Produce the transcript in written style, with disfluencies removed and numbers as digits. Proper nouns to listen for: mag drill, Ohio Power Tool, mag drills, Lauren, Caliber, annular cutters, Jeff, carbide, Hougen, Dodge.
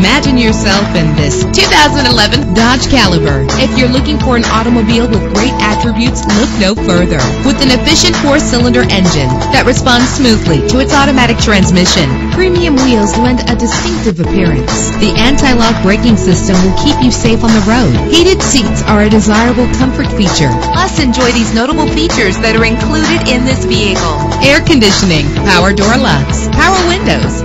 Imagine yourself in this 2011 Dodge Caliber. If you're looking for an automobile with great attributes, look no further. With an efficient four-cylinder engine that responds smoothly to its automatic transmission, premium wheels lend a distinctive appearance. The anti-lock braking system will keep you safe on the road. Heated seats are a desirable comfort feature. Plus, enjoy these notable features that are included in this vehicle: air conditioning, power door locks, power windows,